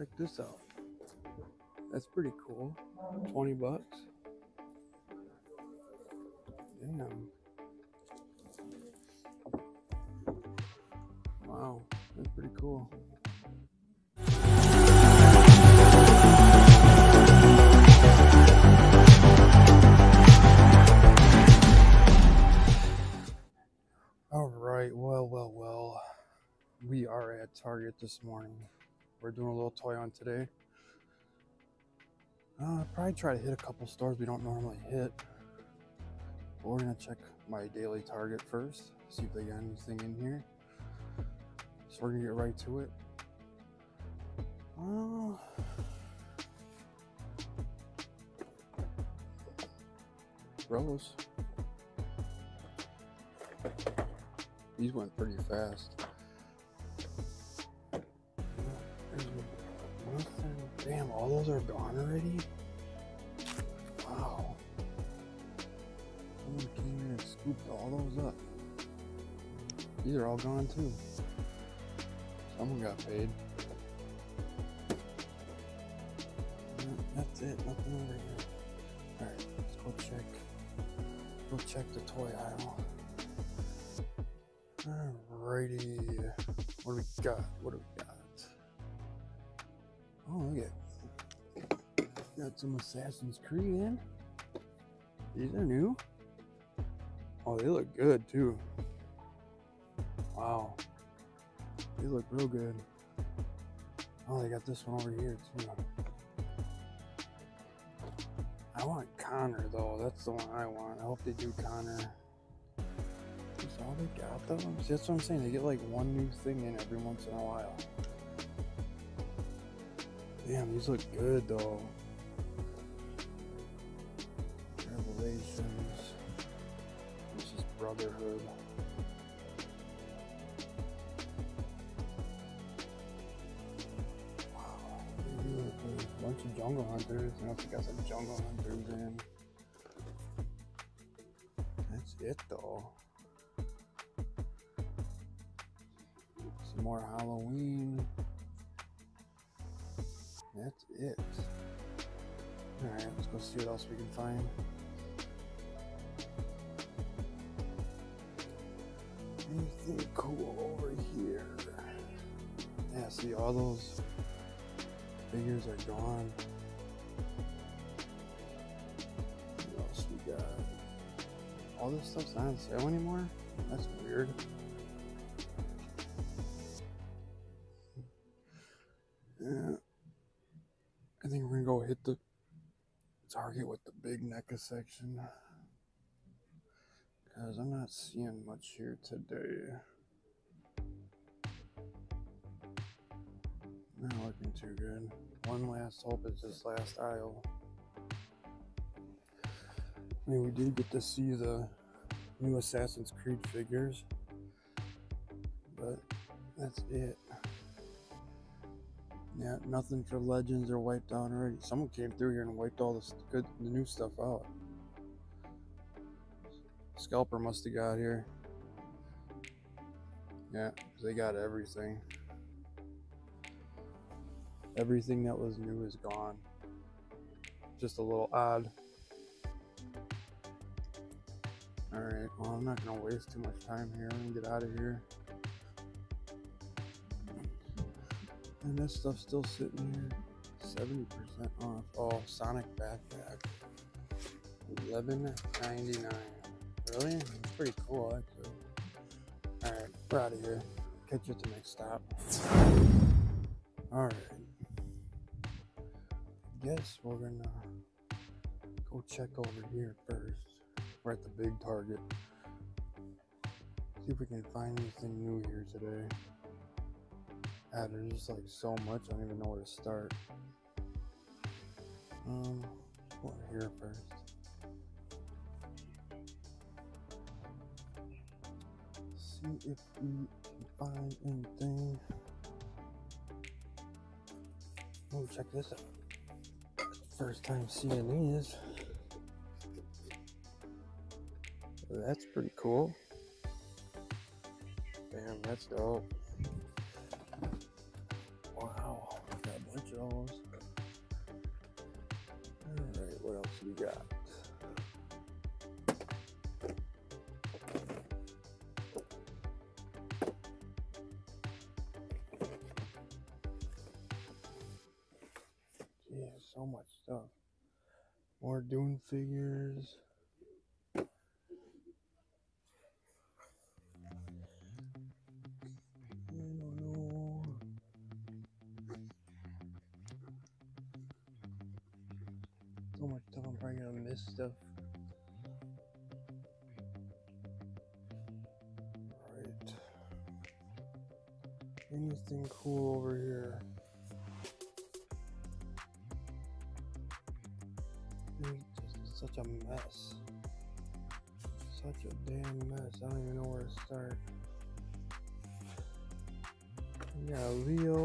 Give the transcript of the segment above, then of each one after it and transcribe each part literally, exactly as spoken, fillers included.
check this out. That's pretty cool. twenty bucks. Damn. Wow, that's pretty cool. Alright, well, well, well. We are at Target this morning. We're doing a little toy hunt today. Uh, probably try to hit a couple stores we don't normally hit. But we're gonna check my daily Target first, see if they got anything in here. So we're gonna get right to it. Uh, Umbrellas. These went pretty fast. Damn, all those are gone already? Wow. Someone came in and scooped all those up. These are all gone too. Someone got paid. That's it, nothing over here. Alright, let's go check. Go check the toy aisle. Alrighty, what do we got? What do we got? Oh, look at it. Got some Assassin's Creed in. These are new. Oh, they look good too. Wow, they look real good. Oh, they got this one over here too. I want Connor though. That's the one I want. I hope they do Connor. Oh, they got them. See, that's what I'm saying. They get like one new thing in every once in a while. Damn, these look good though. Revelations. This is Brotherhood. Wow, these look good. A bunch of jungle hunters. I don't think I got some jungle hunters in. That's it though. More Halloween. That's it. Alright, let's go see what else we can find. Anything cool over here? Yeah, see, all those figures are gone. What else we got? All this stuff's not on sale anymore? That's weird. Hit the Target with the big NECA section because I'm not seeing much here today. Not looking too good. One last hope is this last aisle. I mean, we did get to see the new Assassin's Creed figures, but that's it. Yeah, nothing for Legends are wiped out already. Someone came through here and wiped all this good, the new stuff out. Scalper must have got here. Yeah, they got everything. Everything that was new is gone. Just a little odd. All right, well, I'm not gonna waste too much time here. I'm gonna get out of here. And this stuff's still sitting here. seventy percent off. Oh, Sonic backpack. eleven ninety-nine. Really? That's pretty cool, actually. Alright, we're out of here. Catch you at the next stop. Alright. I guess we're gonna go check over here first. We're at the big Target. See if we can find anything new here today. Ah, there's just like so much, I don't even know where to start. Um, what here first? Let's see if we can find anything. Oh, check this out. First time seeing these. That's pretty cool. Damn, that's dope. we got? Yeah, so much stuff. More Dune figures. This stuff. Alright. Anything cool over here? This is such a mess. Such a damn mess. I don't even know where to start. We got Leo.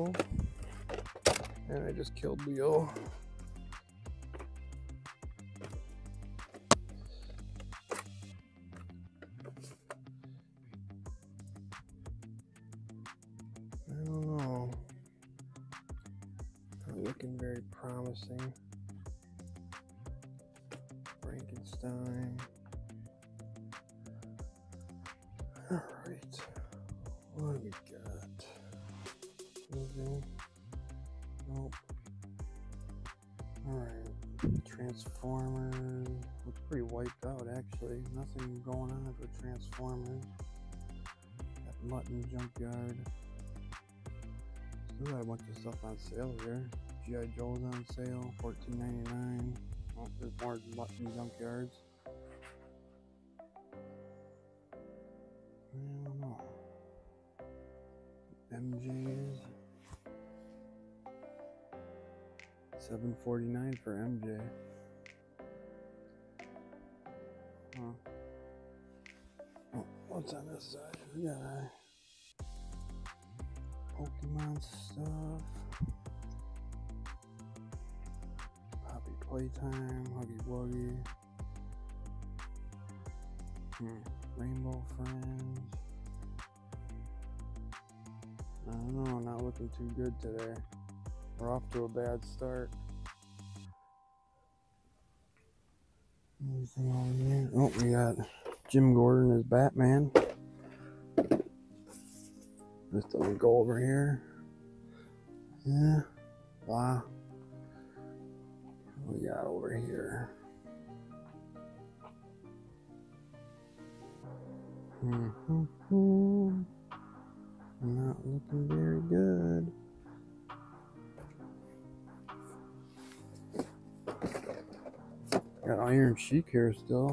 And I just killed Leo. Frankenstein. All right, what do we got? Anything? Nope. All right, Transformers. Looks pretty wiped out, actually. Nothing going on for Transformers. Got Mutton Junkyard. Still got a bunch of stuff on sale here. G I. Joe's on sale, fourteen ninety-nine. Oh, there's more Mutton Junkyards. I don't know. M J's. seven forty-nine for M J. Huh. Oh, what's on this side? We got Pokemon stuff. Poppy Playtime, Huggy Wuggy, hmm. Rainbow Friends. I don't know, not looking too good today. We're off to a bad start. Anything over here? Oh, we got Jim Gordon as Batman. This doesn't go over here. Yeah. Wow. We got over here. Mm-hmm. Not looking very good. Got Iron Sheik here still.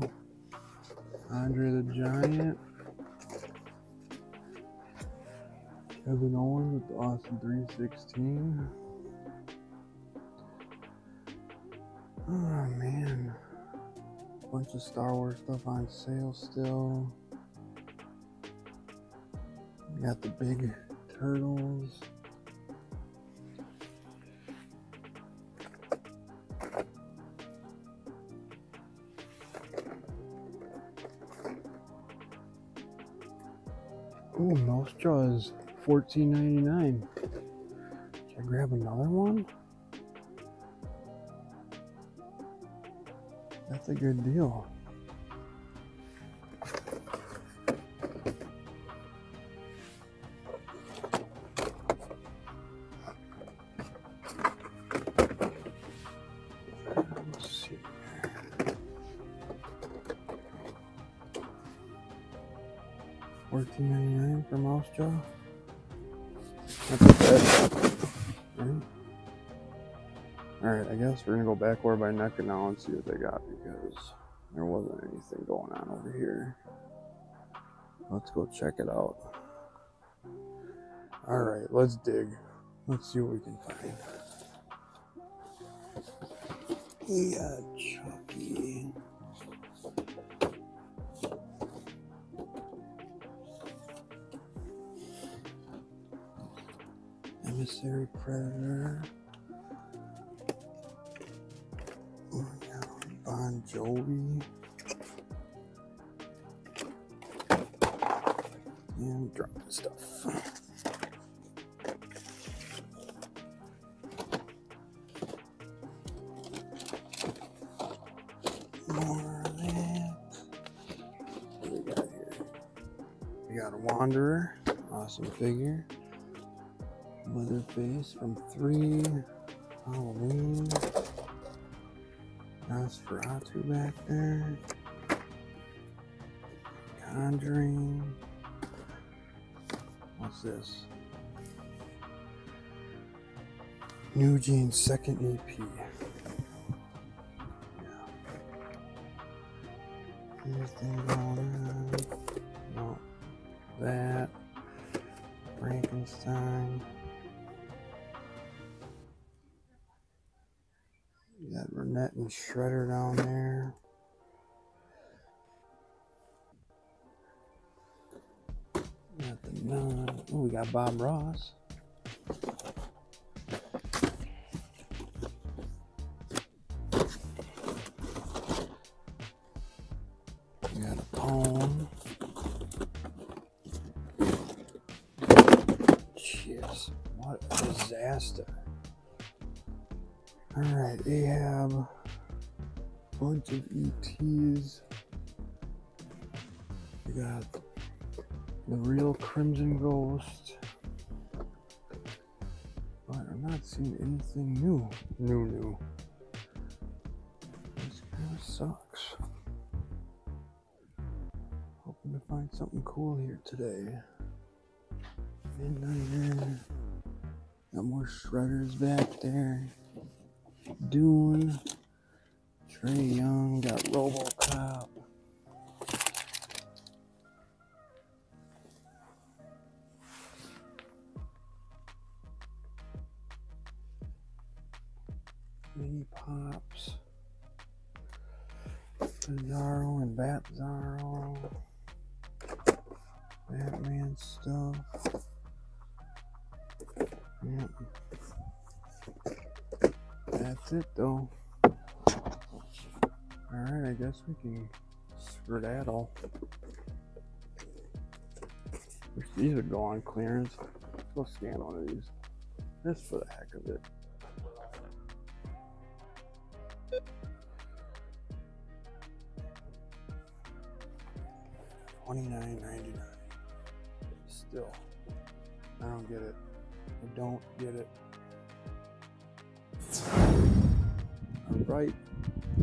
Andre the Giant. Kevin Owens with the awesome three sixteen. Oh man, bunch of Star Wars stuff on sale still. We got the big turtles. Ooh, mouse jaws, fourteen ninety-nine. Should I grab another one? That's a good deal. Let's see. fourteen ninety-nine for mouse jaw. That's good. Right? Alright, I guess we're gonna go back over by NECA now and see what they got because there wasn't anything going on over here. Let's go check it out. Alright, let's dig. Let's see what we can find. We got Chucky. Emissary Predator. Bon Jovi and drop the stuff. Wanderer, awesome figure. Leatherface from three, Halloween. Nosferatu back there. Conjuring. What's this? New Gene's second E P. Yeah. Anything going on? No. That. Frankenstein. You got Renette and Shredder down there. We got the nun. Oh, we got Bob Ross. Ahab, bunch of E Ts. We got the real Crimson Ghost. But I'm not seeing anything new. New, new. This kind of sucks. Hoping to find something cool here today. Midnighter. Got more Shredders back there. Dune, Trey Young, got RoboCop. Mini Pops, Bizarro and Bat Bizarro, Batman stuff. Yeah. That's it though. Alright, I guess we can skedaddle. Wish these would go on clearance. Let's go scan one of these. Just for the heck of it. twenty-nine ninety-nine. Still. I don't get it. I don't get it. Right,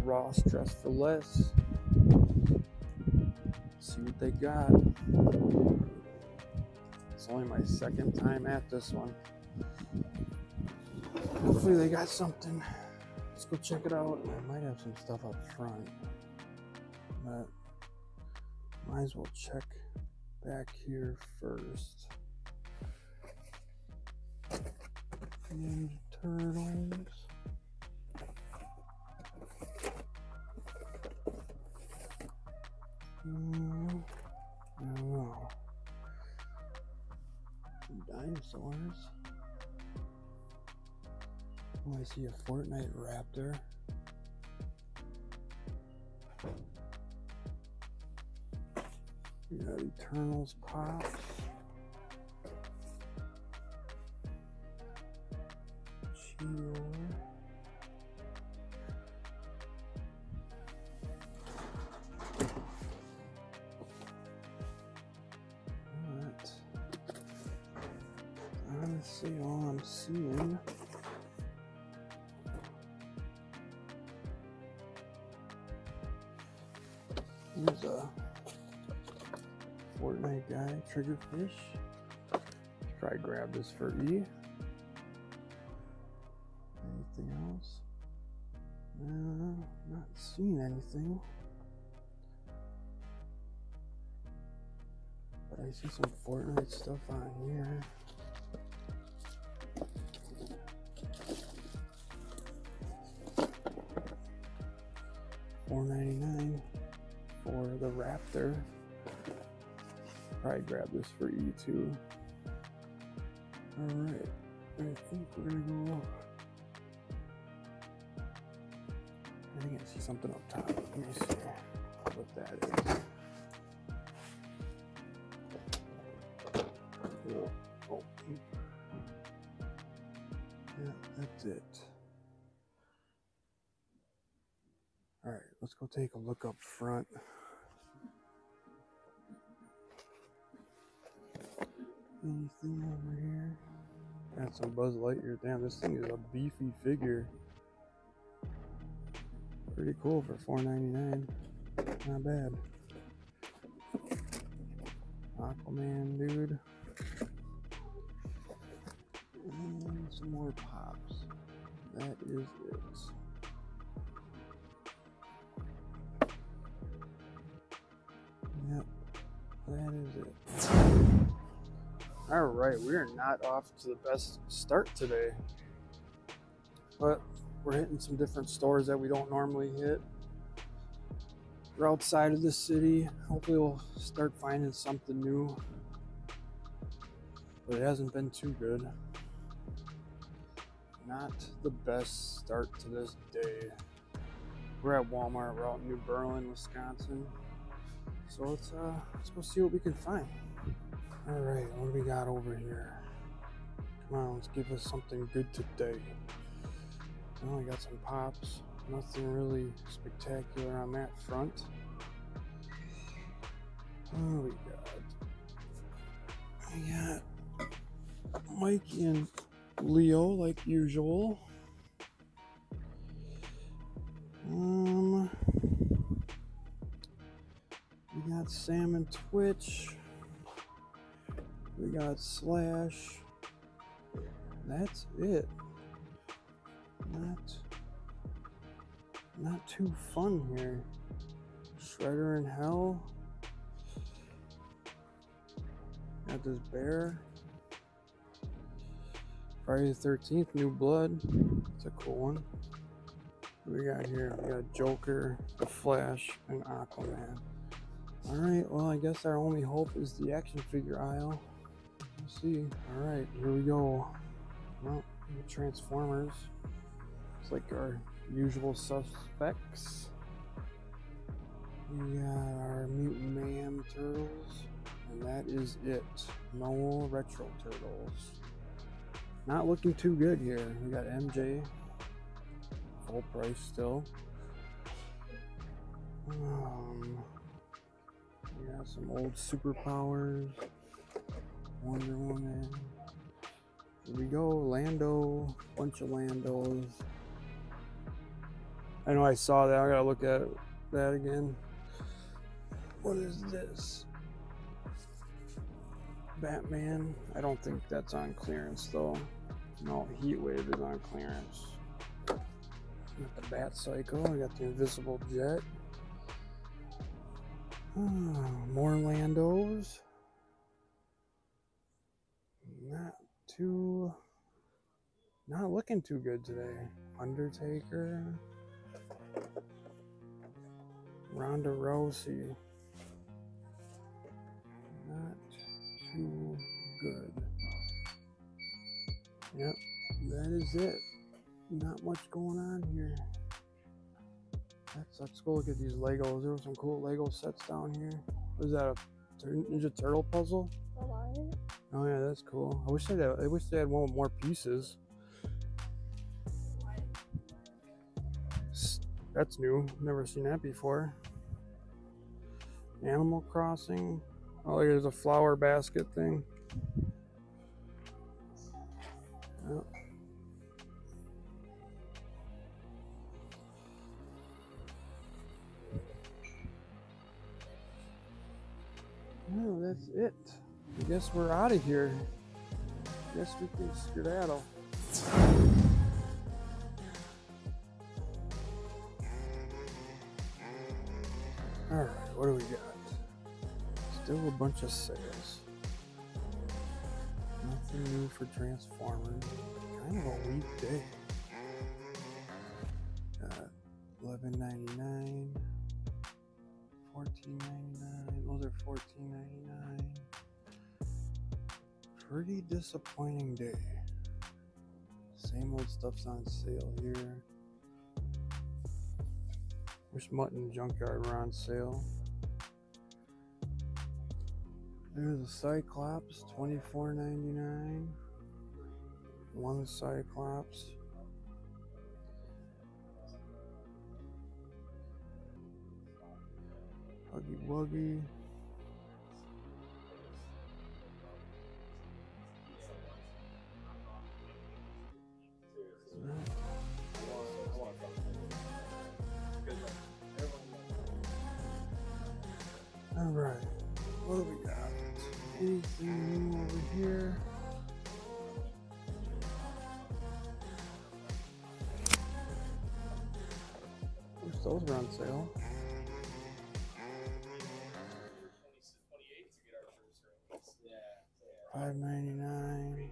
Ross Dress for Less. See what they got. It's only my second time at this one. Hopefully they got something. Let's go check it out. I might have some stuff up front, but might as well check back here first. Ninja Turtles. Mm, I don't know. Dinosaurs. Oh, I see a Fortnite Raptor. We got Eternals Pops. Shield. See, all I'm seeing is a Fortnite guy, Triggerfish. Let's try grab this for E. Anything else? No, not seeing anything. But I see some Fortnite stuff on here. four ninety-nine for the Raptor. Probably grab this for E two. Alright, I think we're gonna go. I think I see something up top. Let me see what that is. Oh, oh. Yeah, that's it. Let's go take a look up front. anything over here. Got some Buzz Lightyear. Damn, this thing is a beefy figure. Pretty cool for four ninety-nine. Not bad. Aquaman, dude. And some more Pops. That is it. Yep, that is it. All right, we are not off to the best start today, but we're hitting some different stores that we don't normally hit. We're outside of the city. Hopefully we'll start finding something new, but it hasn't been too good. Not the best start to this day. We're at Walmart. We're out in New Berlin, Wisconsin. So let's uh, let's go see what we can find. All right, what do we got over here? Come on, let's give us something good today. Well, we got some Pops. Nothing really spectacular on that front. What do we got? We got Mike and Leo, like usual. Um, we got Sam and Twitch. We got Slash. That's it. Not, not too fun here. Shredder in hell. Got this bear. Friday the thirteenth, New Blood. It's a cool one. What do we got here? We got Joker, The Flash, and Aquaman. All right, well, I guess our only hope is the action figure aisle. Let's see. All right, here we go. Well, Transformers. It's like our usual suspects. We got our Mutant Mayhem Turtles, and that is it. No Retro Turtles. Not looking too good here. We got M J, full price still. Um, we got some old Superpowers, Wonder Woman. Here we go, Lando, bunch of Landos. I know I saw that. I gotta look at it, that again. What is this? Batman. I don't think that's on clearance though. No, Heatwave is on clearance. Got the Bat Cycle, I got the Invisible Jet. Oh, more Landos. Not too, not looking too good today. Undertaker. Ronda Rousey. Not too good. Yep, that is it. Not much going on here. Let's, let's go look at these Legos. There were some cool Lego sets down here. Was that a Ninja Turtle puzzle? Hello. Oh yeah, that's cool. I wish they had. I wish they had one with more pieces. That's new. Never seen that before. Animal Crossing. Oh, here's a flower basket thing. Yep. Oh, that's it. I guess we're out of here. I guess we can skedaddle. All right, what do we got? Still a bunch of sales. Nothing new for Transformers. Kind of a weak day. Got eleven ninety-nine, fourteen ninety-nine. Those are fourteen ninety-nine. Pretty disappointing day. Same old stuff's on sale here. Wish Mutton and Junkyard were on sale. There's a Cyclops, twenty-four ninety-nine. One Cyclops. Huggy Wuggy. Right. What do we got? Anything over here? Which those were on sale. Five ninety nine.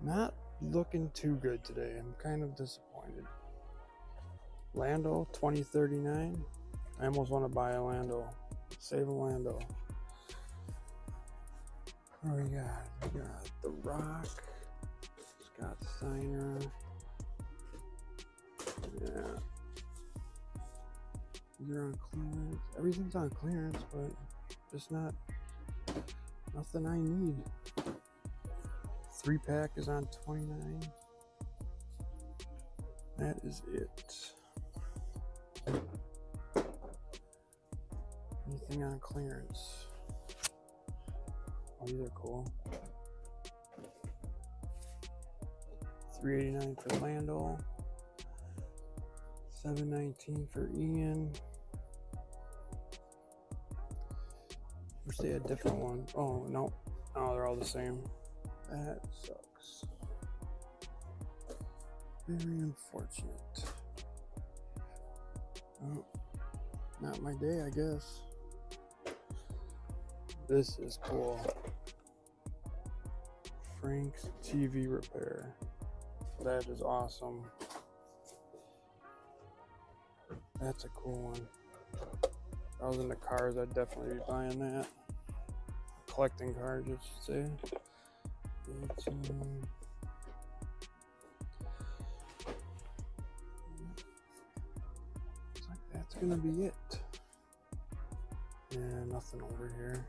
Not looking too good today. I'm kind of disappointed. Lando twenty thirty-nine. I almost want to buy a Lando. Save a Lando. What do we got? We got The Rock. Scott Steiner. Yeah. They're on clearance. Everything's on clearance, but just not nothing I need. Three pack is on twenty-nine. That is it. Anything on clearance? Oh, these are cool. three eighty-nine for Lando. seven nineteen for Ian. Wish they had a different one. Oh no. Oh, they're all the same. That sucks. Very unfortunate. Oh, not my day, I guess. This is cool. Frank's T V repair. That is awesome. That's a cool one. If I was into cars, I'd definitely be buying that. Collecting cars, I should say. eighteen. Looks like that's gonna be it. Yeah, nothing over here.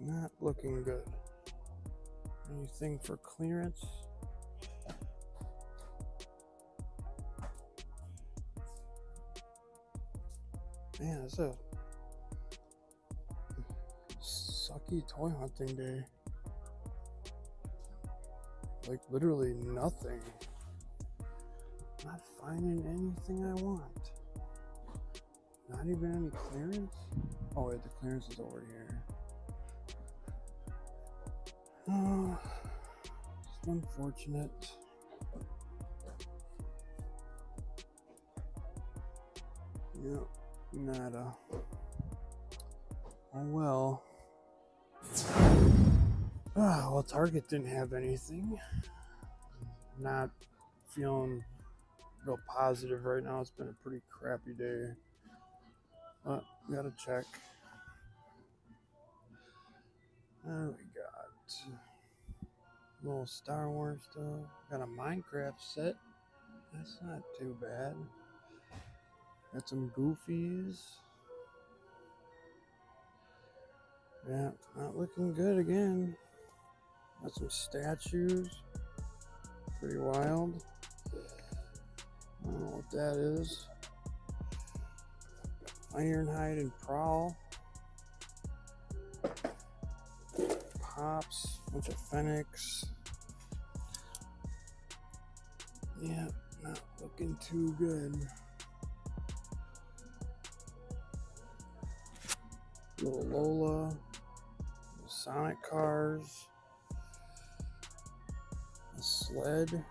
Not looking good. Anything for clearance? Man, it's a sucky toy hunting day. Like, literally nothing. Not finding anything I want. Not even any clearance? Oh wait, the clearance is over here. Oh, it's unfortunate. Yep, nada. Oh well. Ah, well, Target didn't have anything. Not feeling real positive right now. It's been a pretty crappy day. But gotta check. There we go. Little Star Wars stuff. Got a Minecraft set. That's not too bad. Got some Goofies. Yeah, not looking good again. Got some statues. Pretty wild. I don't know what that is. Ironhide and Prowl. Hops, bunch of Fennix. Yeah, not looking too good. Little Lola, little Sonic Cars, a sled,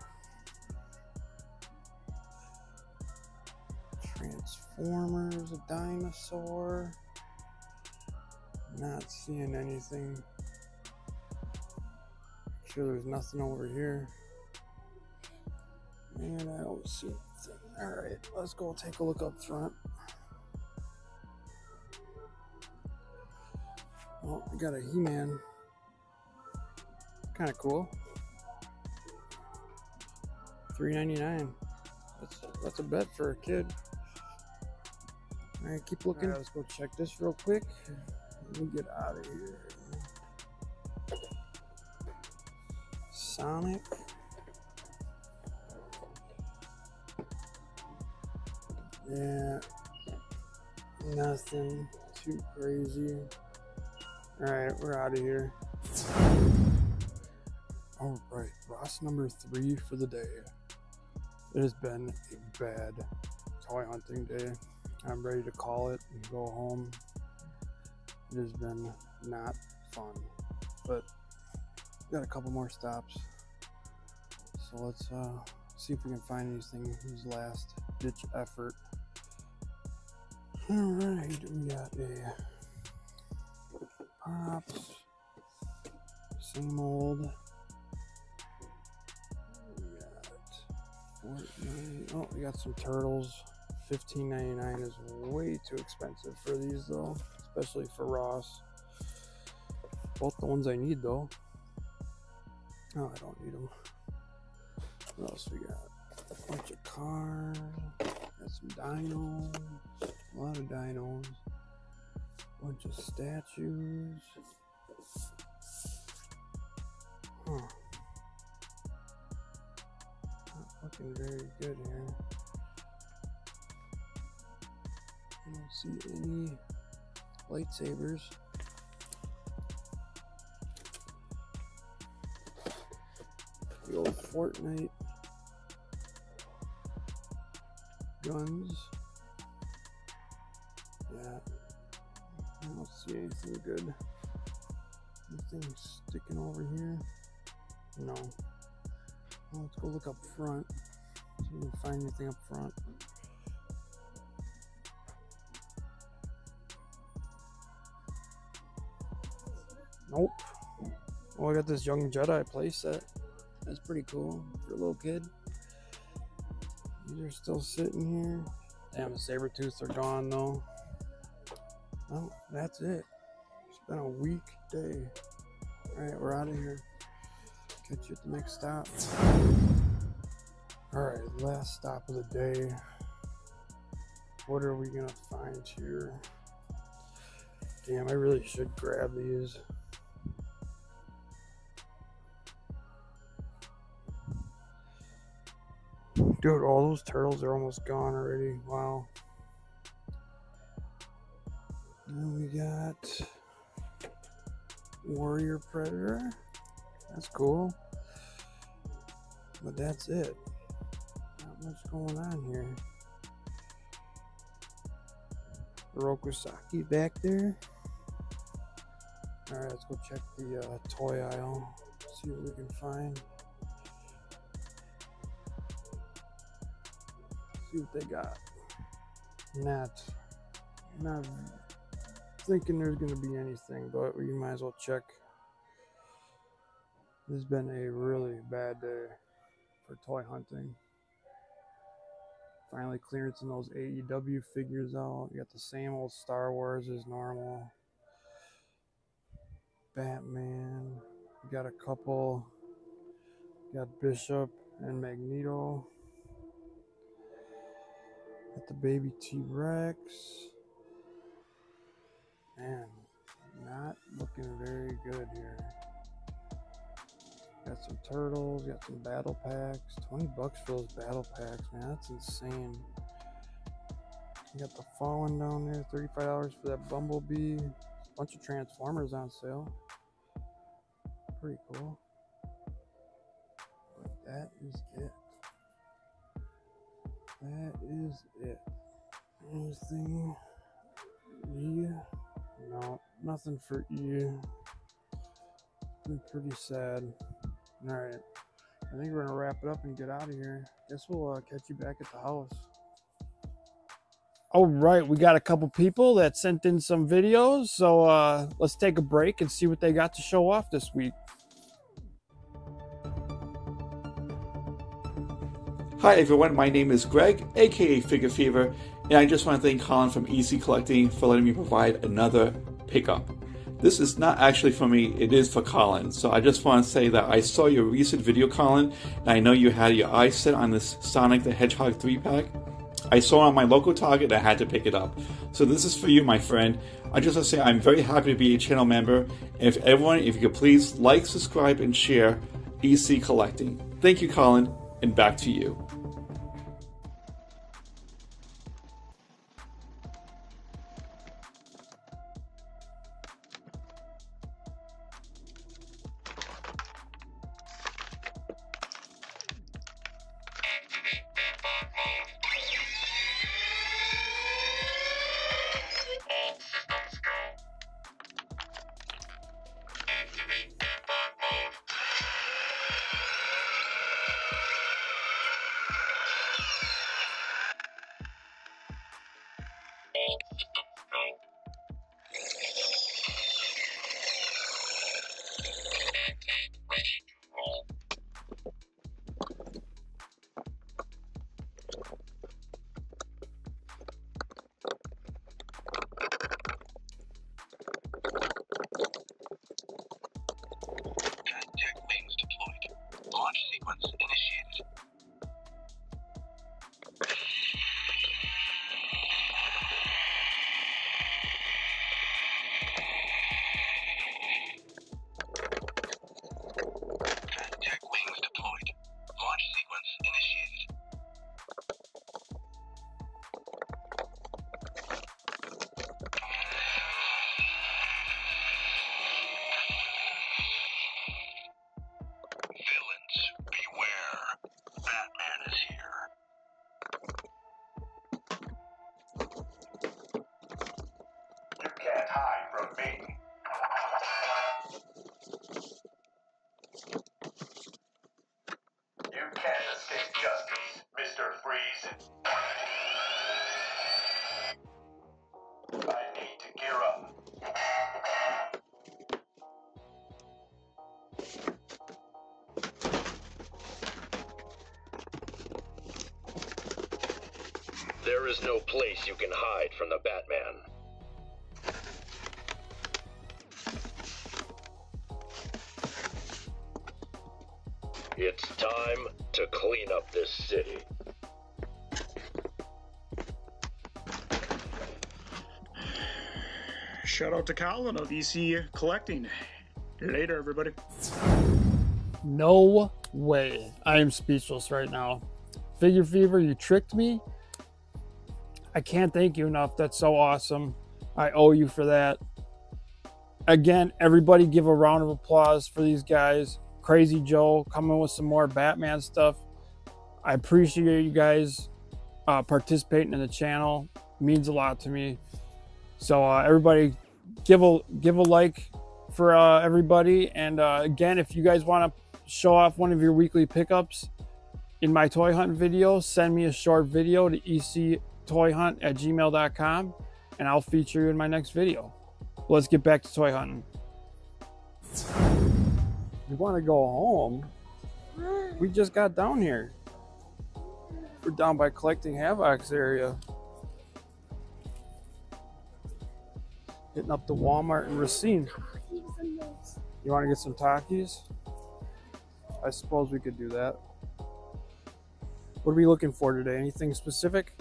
Transformers, a dinosaur. Not seeing anything. Sure, there's nothing over here. Man, I don't see anything. Alright, let's go take a look up front. Oh, I got a He-Man. Kind of cool. three ninety-nine. That's, that's a bet for a kid. Alright, keep looking. All right, let's go check this real quick. Let me get out of here. Sonic. Yeah, nothing too crazy. Alright, we're out of here. Alright, boss number three for the day. It has been a bad toy hunting day. I'm ready to call it and go home. It has been not fun, but got a couple more stops. So let's uh, see if we can find anything. Whose last ditch effort. All right, we got a Pops, same old. We got Fortnite. Oh, we got some turtles. fifteen ninety-nine is way too expensive for these though, especially for Ross. Both the ones I need though. Oh, I don't need them. What else we got? A bunch of cars. Got some dinos. A lot of dinos. Bunch of statues. Huh. Not looking very good here. I don't see any lightsabers. The old Fortnite guns. Yeah, I don't see anything good. Anything sticking over here? No. Well, let's go look up front. See if we can find anything up front. Nope. Oh, I got this Young Jedi playset. That's pretty cool for a little kid. These are still sitting here. Damn, the Sabertooths are gone though. Well, that's it. It's been a week day. Alright, we're out of here. Catch you at the next stop. Alright, last stop of the day. What are we gonna find here? Damn, I really should grab these. Dude, all those turtles are almost gone already. Wow. Then we got Warrior Predator. That's cool. But that's it. Not much going on here. Rokusaki back there. Alright, let's go check the uh, toy aisle. See what we can find. See what they got. Not, not thinking there's going to be anything, but we might as well check. This has been a really bad day for toy hunting. Finally clearancing those A E W figures out. You got the same old Star Wars as normal. Batman. We got a couple. We got Bishop and Magneto. Got the baby T-Rex. Man, not looking very good here. Got some turtles, got some battle packs. twenty bucks for those battle packs, man, that's insane. You got the Fallen down there, thirty-five dollars for that Bumblebee. Bunch of Transformers on sale. Pretty cool. But that is it. That is it. Anything? E? No, nothing for E. Been pretty sad. All right, I think we're gonna wrap it up and get out of here. Guess we'll uh, catch you back at the house. All right, we got a couple people that sent in some videos, so uh, let's take a break and see what they got to show off this week. Hi everyone, my name is Greg, aka Figure Fever, and I just want to thank Colin from E C Collecting for letting me provide another pickup. This is not actually for me, it is for Colin, so I just want to say that I saw your recent video, Colin, and I know you had your eyes set on this Sonic the Hedgehog three pack. I saw it on my local Target and I had to pick it up. So this is for you, my friend. I just want to say I'm very happy to be a channel member, and if everyone, if you could please like, subscribe, and share E C Collecting. Thank you, Colin, and back to you. There is no place you can hide from the Batman. It's time to clean up this city. Shout out to Colin of E C Collecting. Later, everybody. No way. I am speechless right now. Figure Fever, you tricked me. I can't thank you enough. That's so awesome. I owe you for that. Again, everybody give a round of applause for these guys. Crazy Joe coming with some more Batman stuff. I appreciate you guys uh, participating in the channel. It means a lot to me. So uh, everybody give a give a like for uh, everybody. And uh, again, if you guys want to show off one of your weekly pickups in my toy hunt video, send me a short video to E C toy hunt at gmail dot com and I'll feature you in my next video. Let's get back to toy hunting. We want to go home. We just got down here. We're down by Collecting Havoc's area. Hitting up the Walmart in Racine. You want to get some Takis? I suppose we could do that. What are we looking for today? Anything specific?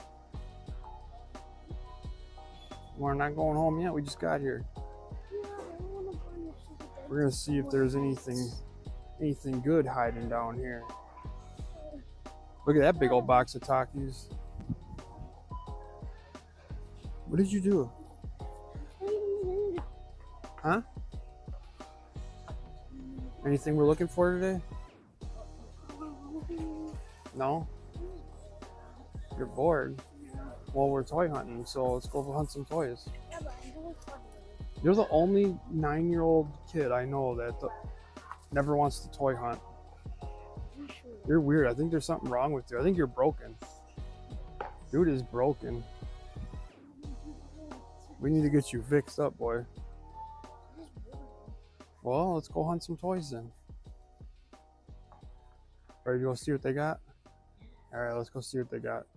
We're not going home yet. We just got here. We're gonna see if there's anything, anything good hiding down here. Look at that big old box of Takis. What did you do? Huh? Anything we're looking for today? No? You're bored. Well, we're toy hunting, so let's go hunt some toys. You're the only nine-year-old kid I know that the, never wants to toy hunt. You're weird. I think there's something wrong with you. I think you're broken. Dude is broken. We need to get you fixed up, boy. Well, let's go hunt some toys then. Ready to go see what they got? All right, let's go see what they got.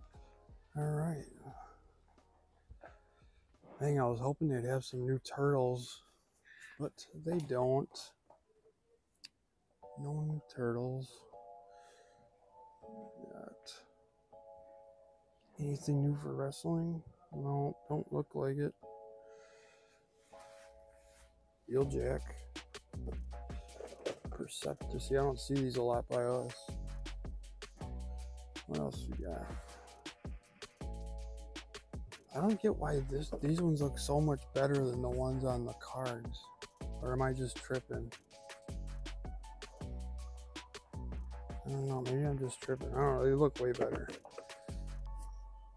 All right. Dang, I was hoping they'd have some new turtles, but they don't. No new turtles. Yet. Anything new for wrestling? No, don't look like it. Heel Jack. Perceptor. See, I don't see these a lot by us. What else we got? I don't get why this, these ones look so much better than the ones on the cards. Or am I just tripping? I don't know, maybe I'm just tripping. I don't know, they look way better.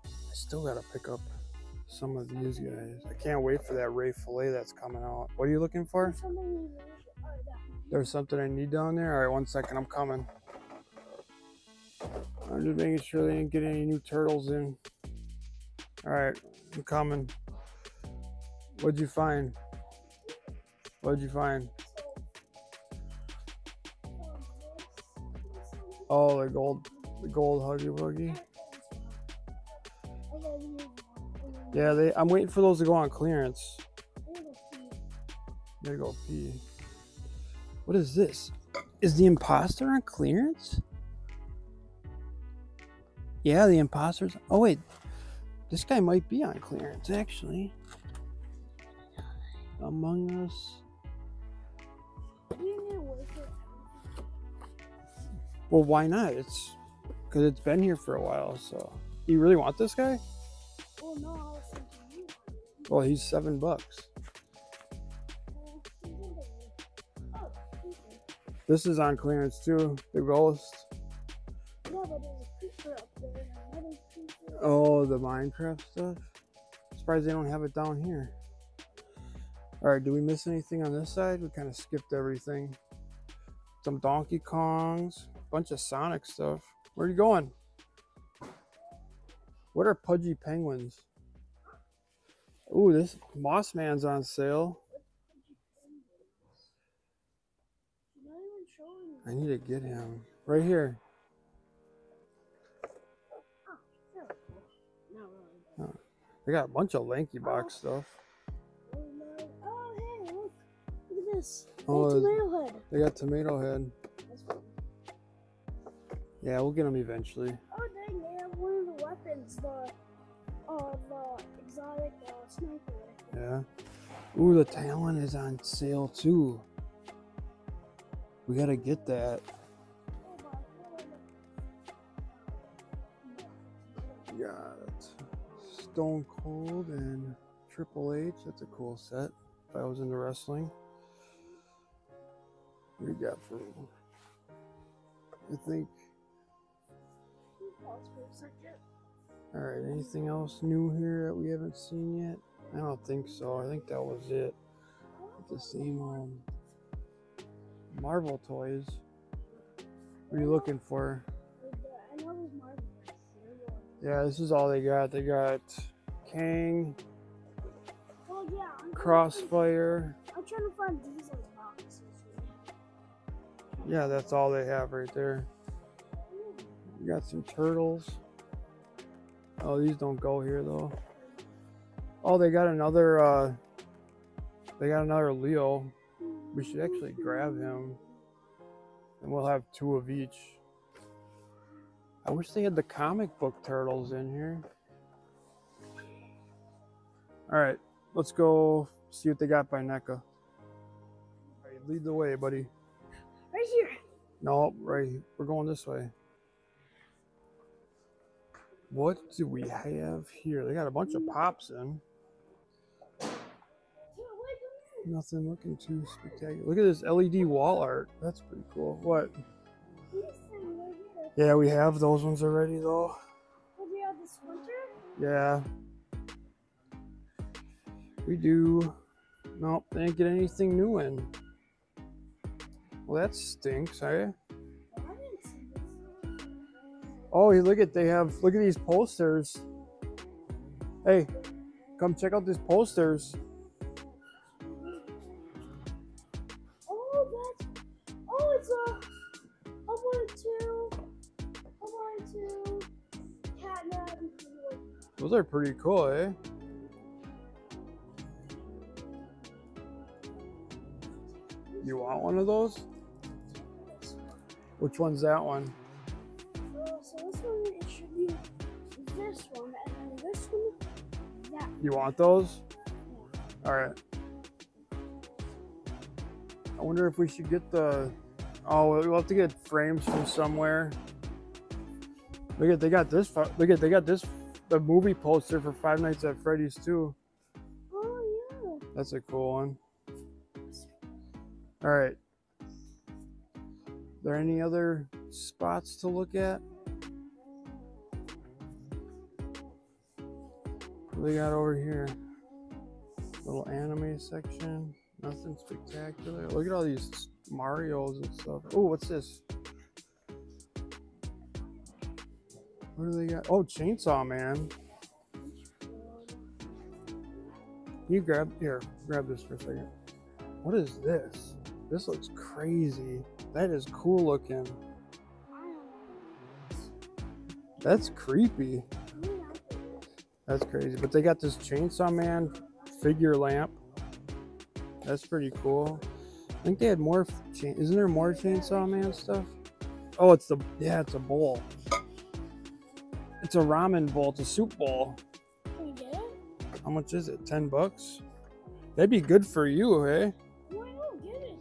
I still gotta pick up some of these guys. I can't wait for that Ray Filet that's coming out. What are you looking for? There's something I need down there? All right, one second, I'm coming. I'm just making sure they didn't get any new turtles in. All right, I'm coming. What'd you find? What'd you find? Oh, the gold, the gold Huggy Wuggy. Yeah, they. I'm waiting for those to go on clearance. There you go, pee. What is this? Is the imposter on clearance? Yeah, the imposter's. Oh wait. This guy might be on clearance, actually. Among Us. Well, why not? It's because it's been here for a while, so. You really want this guy? Well, no, I was thinking you. Well, he's seven bucks. This is on clearance, too. The Ghost. Oh, the Minecraft stuff? I'm surprised they don't have it down here. Alright, do we miss anything on this side? We kind of skipped everything. Some Donkey Kongs. Bunch of Sonic stuff. Where are you going? What are Pudgy Penguins? Ooh, this Moss Man's on sale. I need to get him. Right here. They got a bunch of lanky box oh. stuff. Oh, hey, look. Look at this. Oh, tomato head. They got tomato head. Yeah, we'll get them eventually. Oh, dang, they have one of the weapons, the, uh, the exotic uh, sniper. Yeah. Ooh, the Talon is on sale too. We gotta get that. Got Stone Cold and Triple H. That's a cool set. If I was into wrestling. What do you got for me? I think. Alright, anything else new here that we haven't seen yet? I don't think so. I think that was it. The same um, Marvel toys. What are you looking for? Yeah, this is all they got. They got Kang, well, yeah, I'm Crossfire. I'm trying to find these like boxes. Yeah, that's all they have right there. We got some turtles. Oh, these don't go here though. Oh, they got another uh they got another Leo. We should actually grab him and we'll have two of each. I wish they had the comic book turtles in here. All right, let's go see what they got by NECA. All right, lead the way, buddy. Right here. No, right, we're going this way. What do we have here? They got a bunch of pops in. Nothing looking too spectacular. Look at this L E D wall art. That's pretty cool. What? Yeah, we have those ones already though. Oh, we have this winter? Yeah. We do. Nope, they didn't get anything new in. Well, that stinks, eh? Oh, look at, they have, look at these posters. Hey, come check out these posters. Oh, that's, oh, it's a, I wanted to, I wanted to, catnap. Those are pretty cool, eh? You want one of those? Which one's that one? This one and then this one, that. You want those? Yeah. All right. I wonder if we should get the. Oh, we'll have to get frames from somewhere. Look at they got this. Look at they got this. The movie poster for Five Nights at Freddy's too. Oh yeah. That's a cool one. All right. Are there any other spots to look at? What do they got over here? Little anime section. Nothing spectacular. Look at all these Marios and stuff. Oh, what's this? What do they got? Oh, Chainsaw Man. You grab here. Grab this for a second. What is this? This looks crazy. That is cool looking. That's creepy. That's crazy, but they got this Chainsaw Man figure lamp. That's pretty cool. I think they had more. Isn't there more Chainsaw Man stuff? Oh, it's the yeah, it's a bowl. It's a ramen bowl. It's a soup bowl. We did? How much is it? Ten bucks. That'd be good for you, hey? Why not get it?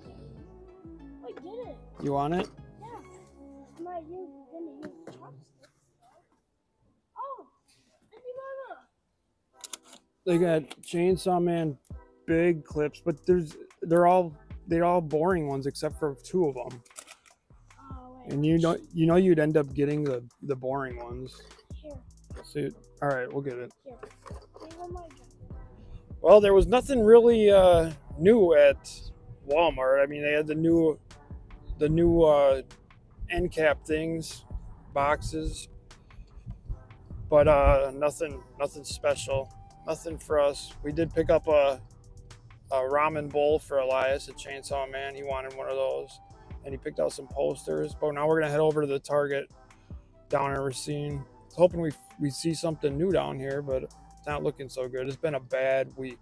Wait, get it. You want it? Yeah. My you gonna use chopsticks. They got Chainsaw Man big clips, but there's they're all they're all boring ones except for two of them. Oh, wait, and you know you know you'd end up getting the the boring ones. Here. So all right, we'll get it. Here. Well, there was nothing really uh, new at Walmart. I mean, they had the new the new uh, end cap things, boxes, but uh, nothing nothing special. Nothing for us. We did pick up a, a ramen bowl for Elias, a Chainsaw Man. He wanted one of those. And he picked out some posters. But now we're going to head over to the Target down in Racine. I was hoping we we see something new down here, but It's not looking so good. It's been a bad week.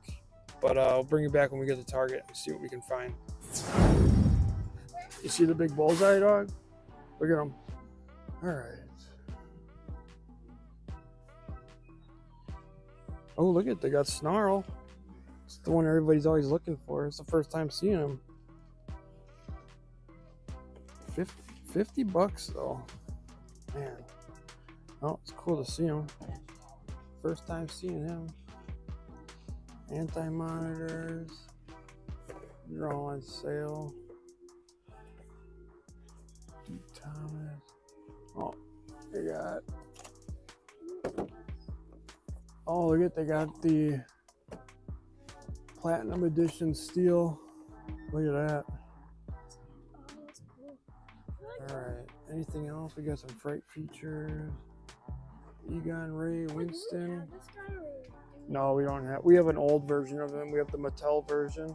But uh, I'll bring you back when we get to Target and see what we can find. You see the big bullseye, dog? Look at him. All right. Oh, look at it. They got Snarl. It's the one everybody's always looking for. It's the first time seeing him. fifty, fifty bucks, though. Man. Oh, it's cool to see him. First time seeing him. Anti-monitors. They're all on sale. Thomas. Oh, they got. Oh, look at, they got the Platinum Edition steel. Look at that. All right. Anything else? We got some freight features. Egon, Ray, Winston. No, we don't have. We have an old version of them. We have the Mattel version.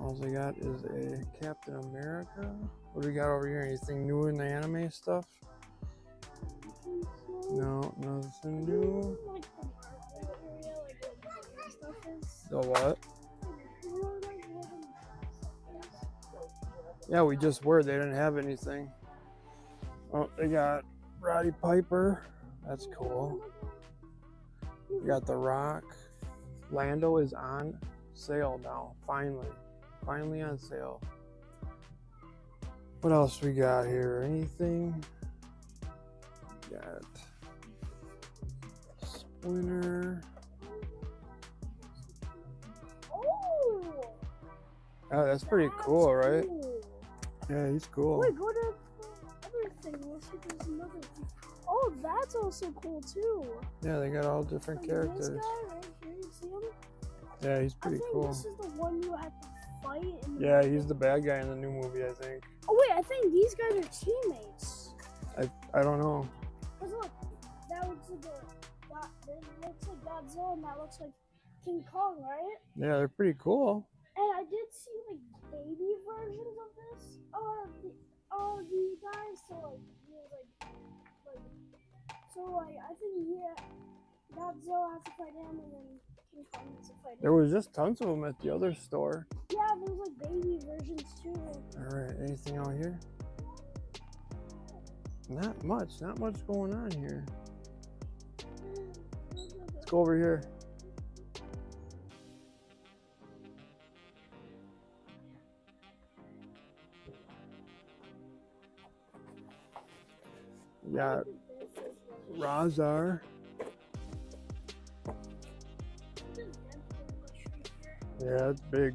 All they got is a Captain America. What do we got over here? Anything new in the anime stuff? No, nothing new. The what? Yeah, we just were. They didn't have anything. Oh, they got Roddy Piper. That's cool. We got The Rock. Lando is on sale now. Finally. Finally on sale. What else we got here? Anything? We got Splinter. Oh, oh, that's pretty that's cool, cool, right? Yeah, he's cool. Wait, go to other thing. Let's see if there's another thing. Oh, that's also cool too. Yeah, they got all different like characters. This guy right here, you see him? Yeah, he's pretty I think cool. This is the one you had to fight. In the yeah, movie. He's the bad guy in the new movie, I think. Oh wait, I think these guys are teammates. I I don't know. Cause look, that looks like a, that looks like Godzilla, and that looks like King Kong, right? Yeah, they're pretty cool. And I did see like baby versions of this. Oh, the, oh, these guys. So like, you know, like, like, so like, I think yeah, Godzilla has to fight him, and then. There was just tons of them at the other store. Yeah, there was like baby versions too. Alright, anything out here? Not much, not much going on here. Let's go over here. We got Razar. Yeah, it's big.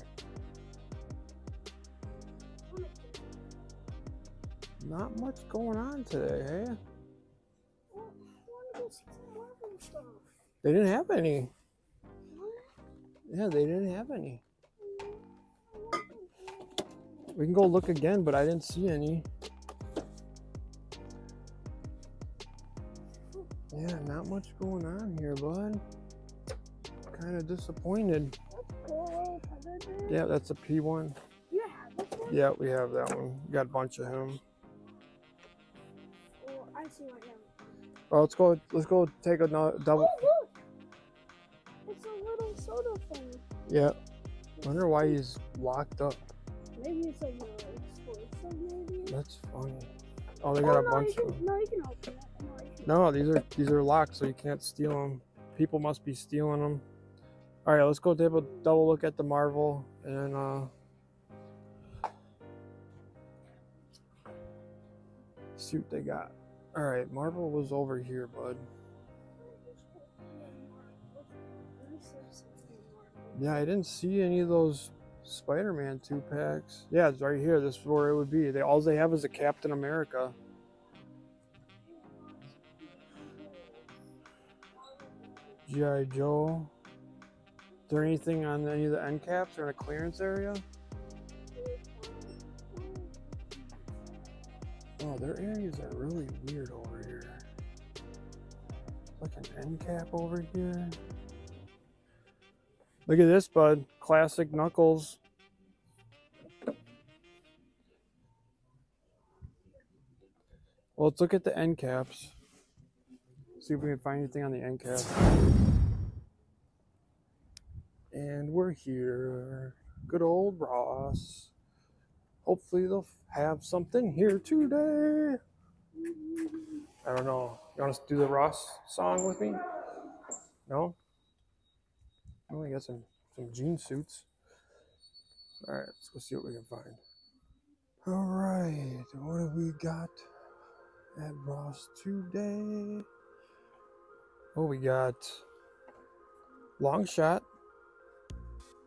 Not much going on today, hey? Well, I want to go see some Marvel stuff. They didn't have any. What? Yeah, they didn't have any. We can go look again, but I didn't see any. Yeah, not much going on here, bud. Kind of disappointed. Yeah, that's a P one. You have this one? Yeah, we have that one. We got a bunch of him. Oh, I see what him. Well, let's go. Let's go take another double. Oh, look! It's a little soda thing. Yeah. I wonder why he's locked up. Maybe it's like a explosive, maybe. That's funny. Oh, they got oh, a no, bunch can, of them. No, you can open that. No, no, these are these are locked, so you can't steal them. People must be stealing them. All right, let's go take a double look at the Marvel and uh, see what they got. All right, Marvel was over here, bud. Yeah, I didn't see any of those Spider-Man two packs. Yeah, it's right here. This is where it would be. They all they have is a Captain America. G I. Joe. Is there anything on any of the end caps or in a clearance area? Oh, their areas are really weird over here. Like an end cap over here. Look at this, bud. Classic Knuckles. Well, let's look at the end caps. see if we can find anything on the end cap. And we're here. Good old Ross. Hopefully they'll have something here today. I don't know. You want us to do the Ross song with me? No? Oh, I got some, some jean suits. All right, let's go see what we can find. All right, what have we got at Ross today? Oh, we got Long Shot.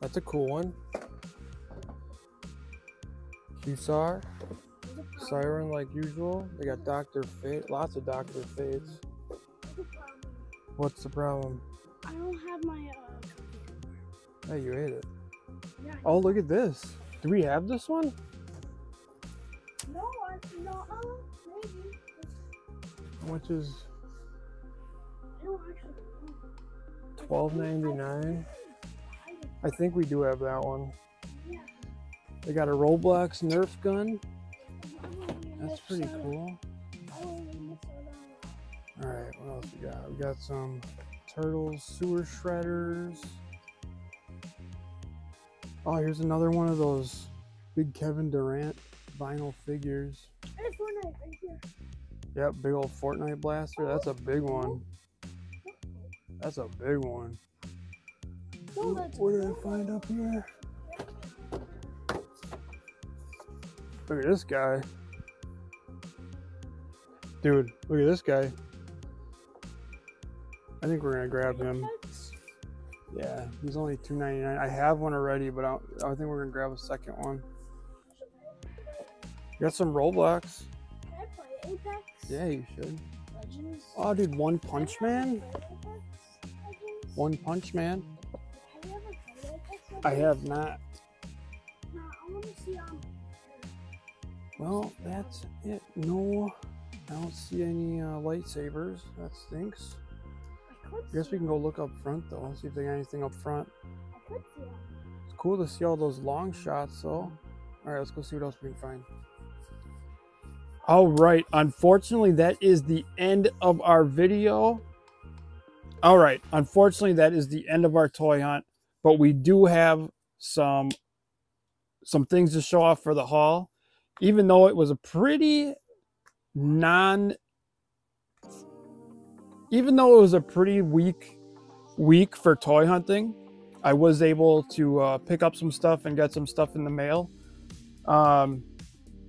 That's a cool one. Q S A R. Siren like usual. They got Doctor Fate. Lots of Doctor Fates. What's the problem? I don't have my uh Hey, you ate it. Yeah, oh, look at this. Do we have this one? No, I no uh maybe. How much is I don't actually know. twelve ninety-nine? I think we do have that one. Yeah. They got a Roblox Nerf gun. That's pretty cool. All right, what else we got? We got some turtles, sewer shredders. Oh, here's another one of those big Kevin Durant vinyl figures. There's Fortnite right here. Yep, big old Fortnite blaster. That's a big one. That's a big one. No, that's what did I find up here? Look at this guy. Dude, look at this guy. I think we're gonna grab him. Yeah, he's only two ninety-nine. I have one already, but I, I think we're gonna grab a second one. You got some Roblox. Can I play Apex? Yeah, you should. Legends. Oh, dude, One Punch Man. One Punch Man. Have you ever played Apex? I have not. No, I want to see um. Well, that's it. No. I don't see any uh, lightsabers. That stinks. I, I guess we can go look up front though, see if they got anything up front. I could see them. It's cool to see all those long shots though. All right, let's go see what else we can find. All right, unfortunately that is the end of our video. All right, unfortunately that is the end of our toy hunt, but we do have some some things to show off for the haul. Even though it was a pretty non even though it was a pretty weak week for toy hunting, I was able to uh, pick up some stuff and get some stuff in the mail. Um,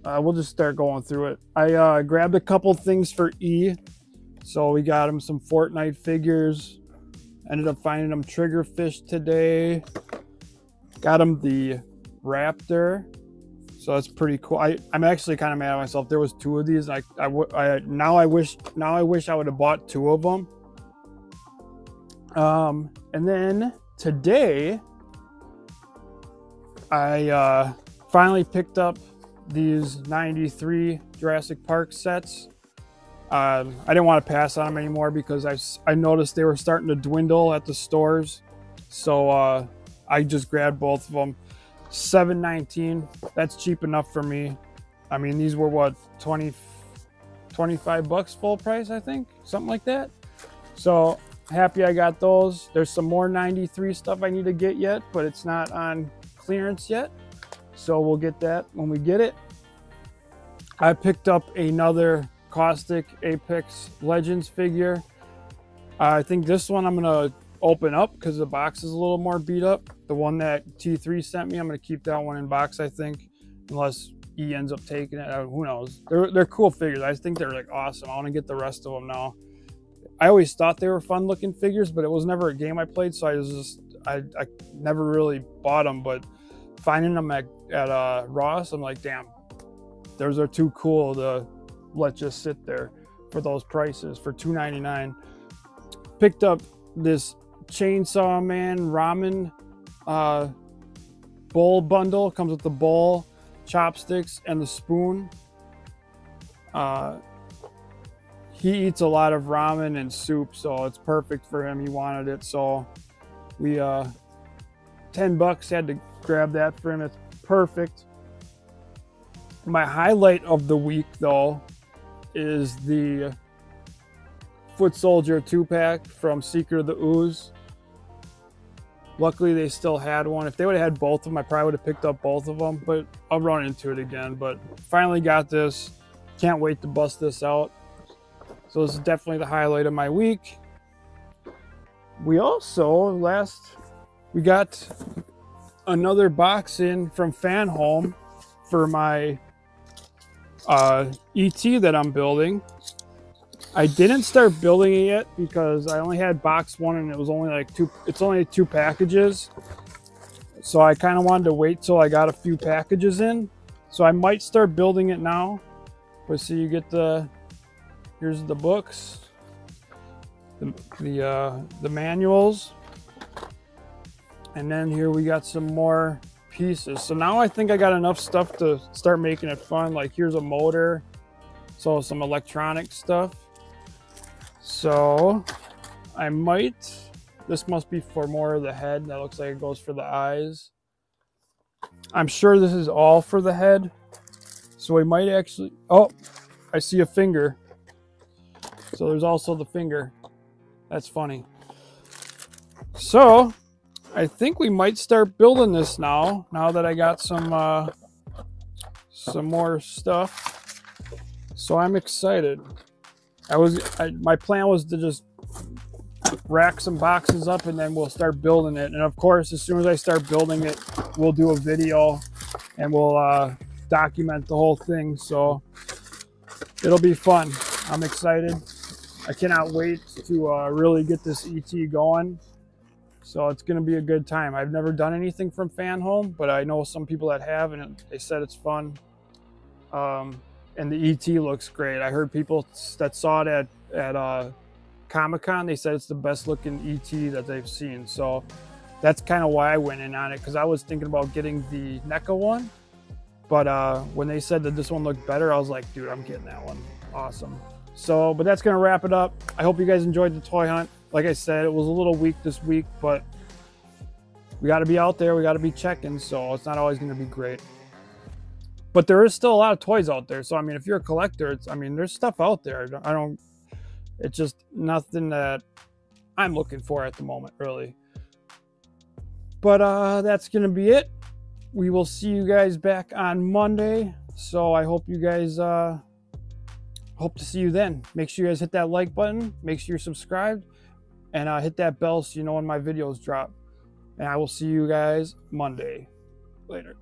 uh, we'll just start going through it. I uh, grabbed a couple things for E, so we got him some Fortnite figures. Ended up finding him Triggerfish today. Got him the Raptor. So that's pretty cool. I, I'm actually kind of mad at myself. There was two of these. I, I, I now I wish now I wish I would have bought two of them. Um, and then today, I uh, finally picked up these ninety-three Jurassic Park sets. Um, I didn't want to pass on them anymore because I I noticed they were starting to dwindle at the stores. So uh, I just grabbed both of them. seven nineteen, that's cheap enough for me. I mean, these were what, twenty, twenty-five bucks full price, I think, something like that. So happy I got those. There's some more ninety-three stuff I need to get yet, but it's not on clearance yet, so we'll get that when we get it. I picked up another Caustic Apex Legends figure. I think this one I'm gonna open up because the box is a little more beat up. The one that T three sent me, I'm going to keep that one in box, I think, unless E ends up taking it. Uh, who knows? They're, they're cool figures. I think they're like awesome. I want to get the rest of them now. I always thought they were fun looking figures, but it was never a game I played, so I was just, I, I never really bought them. But finding them at, at uh, Ross, I'm like, damn, those are too cool to let just sit there for those prices for two ninety-nine. Picked up this Chainsaw Man ramen uh bowl bundle. Comes with the bowl, chopsticks, and the spoon. Uh he eats a lot of ramen and soup, so it's perfect for him. He wanted it, so we uh ten bucks, had to grab that for him. It's perfect. My highlight of the week though is the Foot Soldier two-pack from Seeker of the Ooze. Luckily, they still had one. If they would have had both of them, I probably would have picked up both of them, but I'll run into it again. But finally got this. Can't wait to bust this out. So this is definitely the highlight of my week. We also, last, we got another box in from Fan Home for my uh, E T that I'm building. I didn't start building it yet because I only had box one and it was only like two, it's only two packages. So I kind of wanted to wait till I got a few packages in. So I might start building it now. But see, you get the, here's the books, the, the, uh, the manuals. And then here we got some more pieces. So now I think I got enough stuff to start making it fun. Like here's a motor. So some electronic stuff. So I might, this must be for more of the head. That looks like it goes for the eyes. I'm sure this is all for the head. So we might actually, oh, I see a finger. So there's also the finger. That's funny. So I think we might start building this now, now that I got some, uh, some more stuff. So I'm excited. I was, I, my plan was to just rack some boxes up and then we'll start building it. And of course, as soon as I start building it, we'll do a video and we'll uh, document the whole thing. So it'll be fun. I'm excited. I cannot wait to uh, really get this E T going. So it's going to be a good time. I've never done anything from Fan Home, but I know some people that have and it, they said it's fun. Um, And the E T looks great. I heard people that saw it at, at uh, Comic-Con, they said it's the best looking E T that they've seen. So that's kind of why I went in on it, because I was thinking about getting the NECA one. But uh, when they said that this one looked better, I was like, dude, I'm getting that one. Awesome. So, but that's going to wrap it up. I hope you guys enjoyed the toy hunt. Like I said, it was a little weak this week, but we got to be out there. We got to be checking. So it's not always going to be great. But there is still a lot of toys out there. So, I mean, if you're a collector, it's, I mean, there's stuff out there. I don't, I don't, it's just nothing that I'm looking for at the moment, really. But uh, that's going to be it. We will see you guys back on Monday. So I hope you guys, uh, hope to see you then. Make sure you guys hit that like button. Make sure you're subscribed. And uh, hit that bell so you know when my videos drop. And I will see you guys Monday. Later.